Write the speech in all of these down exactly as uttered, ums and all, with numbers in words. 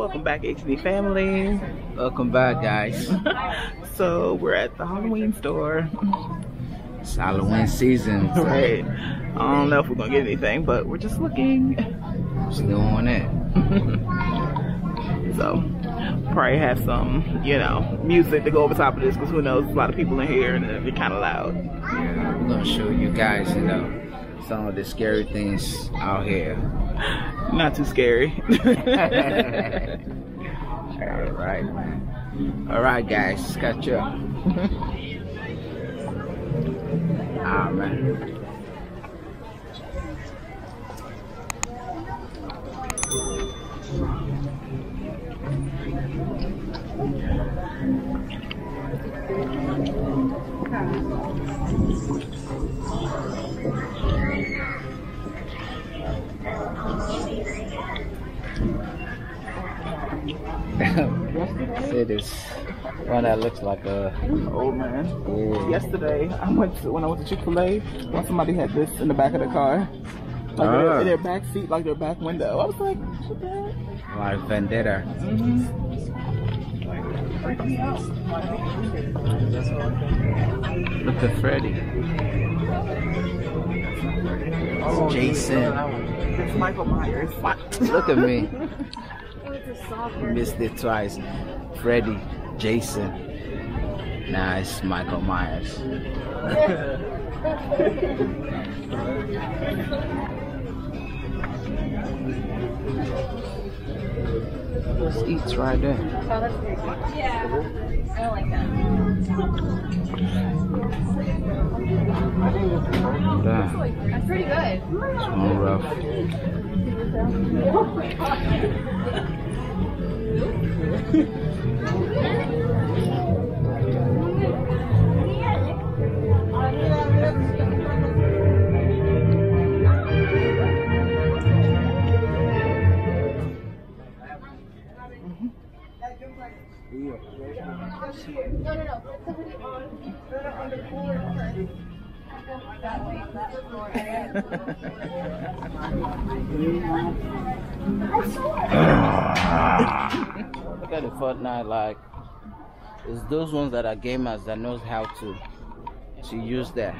Welcome back, H and E family. Welcome back, guys. So we're at the Halloween store. It's Halloween season, so. Right? I don't know if we're gonna get anything, but we're just looking. Still on it. So probably have some, you know, music to go over top of this, because who knows? There's a lot of people in here, and it'll be kind of loud. Yeah, we're gonna show you guys, you know, some of the scary things out here. Not too scary. All right, man. All right, guys, catch up. Ah, man. See this one that looks like a old man. Ooh. Yesterday, I went to, when I went to Chick Fil A, somebody had this in the back of the car, like uh. in, their, in their back seat, like their back window. I was like, what the heck? Like vendetta. Mm-hmm. Look at Freddy. It's Jason. It's Michael Myers. What? Look at me. Missed it twice. Freddy, Jason. Nah, it's Michael Myers. Let's eat right there. Yeah, I like that. That's pretty good. It's more rough. No, no, no. Put somebody on, put it on the floor first. That way, that's the floor. Look at the Fortnite, like, it's those ones that are gamers that knows how to to use that.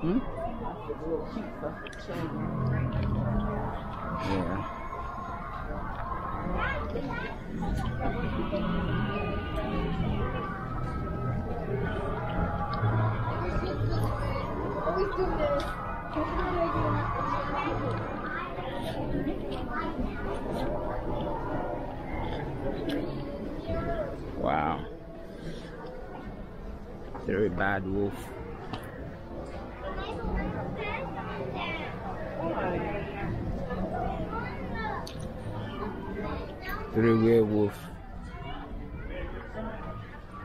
Hmm? Yeah. Wow, very bad wolf. Three werewolf.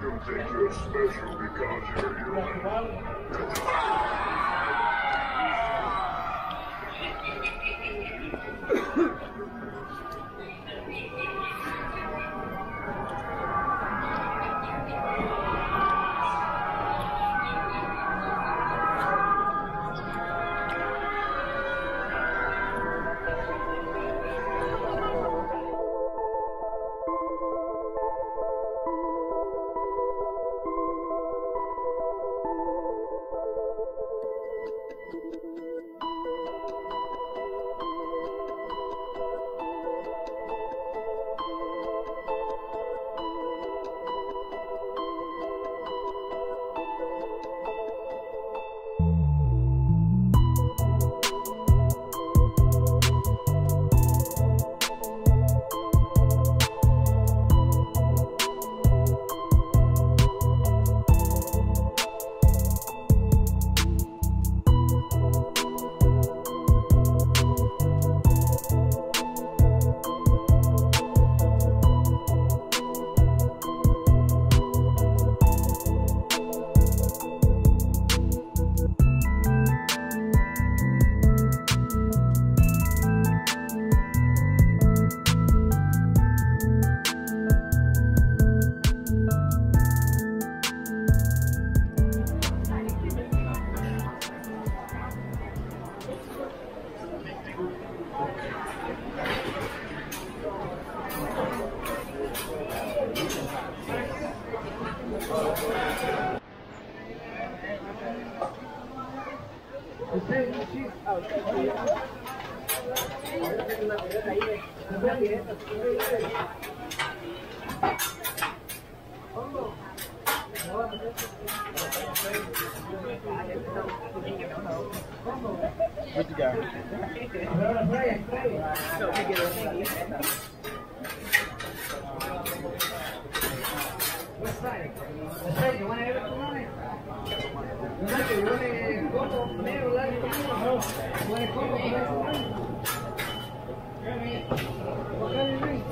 You think you're special because you're human. What you got? What's that? What's that? You want to have it tonight? You want to go to the middle of the house? You want to go to the middle of the house? What kind of drink?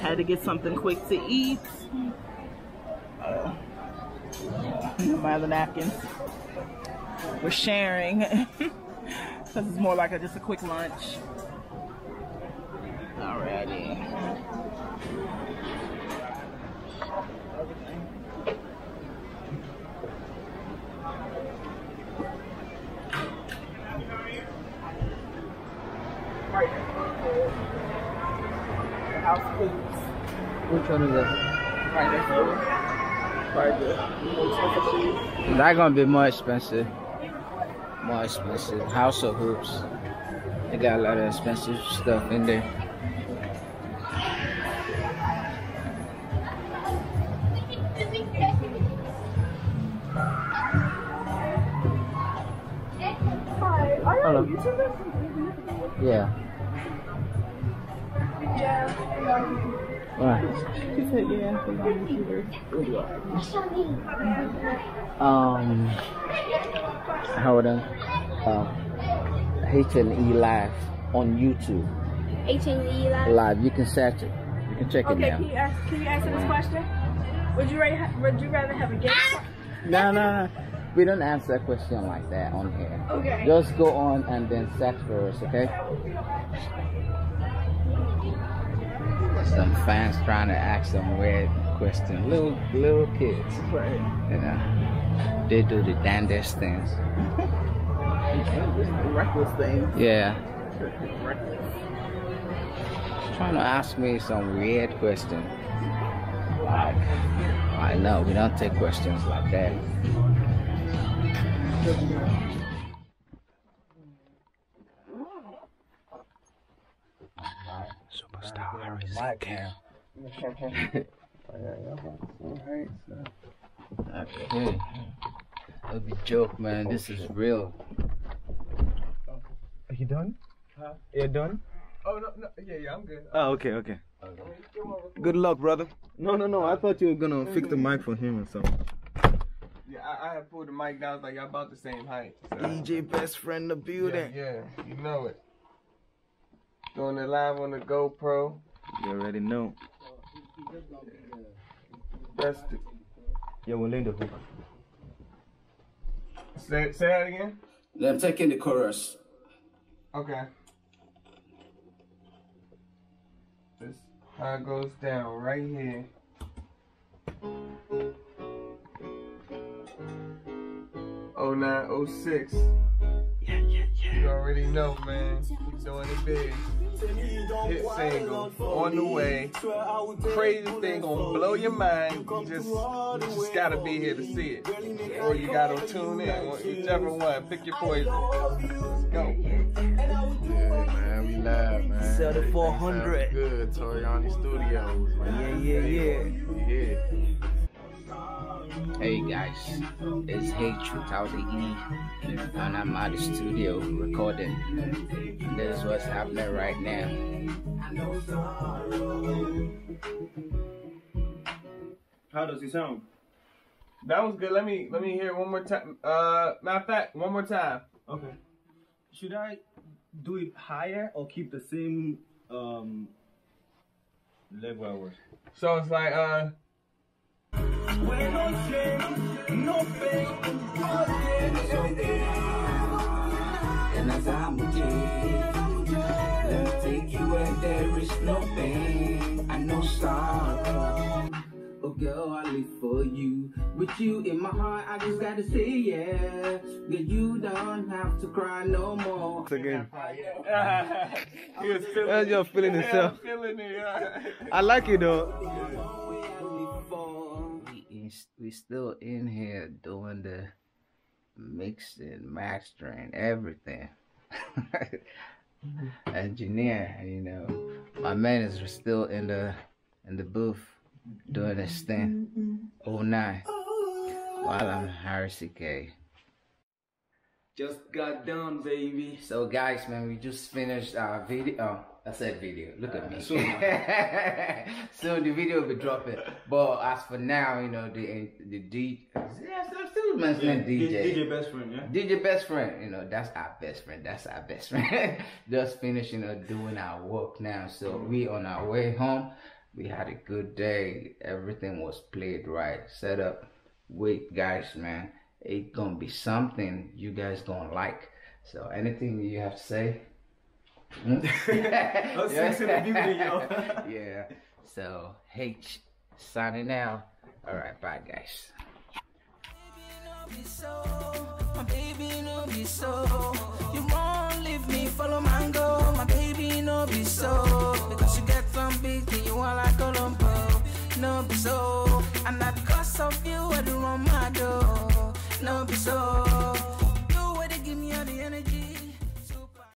Had to get something quick to eat. Uh, my other napkins. We're sharing. This is more like a, just a quick lunch. Alrighty. House of Hoops. Which one is that? Right next door. Right there. That's gonna be more expensive. More expensive. House of Hoops. They got a lot of expensive stuff in there. Hello. Yeah. Why? She said, yeah, I think I'm a YouTuber. Um, hold on. Um, H and E Live on YouTube. H and E Live? Live. You can search it. You can check okay, it out. Okay, can, can you answer this question? Would you, rather, would you rather have a guest? No, no, no. We don't answer a question like that on here. Okay. Just go on and then search for us, okay? Some fans trying to ask some weird questions. Little little kids. Right. You know. They do the damnedest things. Reckless things. Yeah. Reckless. Trying to ask me some weird question. Like, I know, we don't take questions like that. Superstar Harry C K. Okay. That'll be a joke, man. This is real. Are you done? Huh? You're done? Oh, no, no. Yeah, yeah, I'm good. Oh, okay, okay. okay. Good luck, brother. No, no, no. I thought you were going to fix the mic for him or something. Yeah, I, I had pulled the mic down, like y'all about the same height. So. D J best friend in the building. Yeah, yeah, you know it. Doing it live on the GoPro. You already know. Best. Yeah, we'll link the hook. Say, say that again? I'm taking the chorus. Okay. This how it goes down right here. oh nine oh six. Yeah, yeah, yeah. You already know, man. Keep doing it big. Hit single on the way. Crazy thing gonna blow your mind. You just, you just gotta be here to see it. Or you gotta tune in. Whichever one. Pick your poison. Let's go. Yeah, man. We live, man. Sell the four hundred. Good. Toriyani Studios, man. Yeah, yeah, yeah. Yeah. Hey guys, it's H without the E, and I'm at the studio recording. And this is what's happening right now. How does it sound? That was good. Let me let me hear it one more time. Uh, matter of fact, one more time. Okay. Should I do it higher or keep the same um level I was? So it's like uh. And as I'm with you, let me take you where there is no pain and no sorrow. girl, I live for you. With you in my heart, I just gotta say yeah. That you don't have to cry no more. It's again. He was feeling, uh, you're feeling yeah, yourself. I'm feeling it. I like it though. We, we still in here doing the mixing, mastering, everything. Engineer, you know, my man is still in the in the booth doing this thing all night while I'm Harry C K. Just got done, baby. So guys, man, we just finished our video. I said video. Look at me. Soon, soon the video will be dropping. But as for now, you know, the the D. Yes, I'm still mentioning yeah, D J. D J best friend, yeah. D J best friend, you know, that's our best friend. That's our best friend. Just finishing up doing our work now. So we on our way home. We had a good day. Everything was played right, set up. Wait, guys, man. It's gonna be something you guys gonna like. So anything you have to say? Hmm? Yeah. Yeah. So H signing out. Alright, bye guys. My baby no be so. You won't leave me, follow my go. My baby no be so.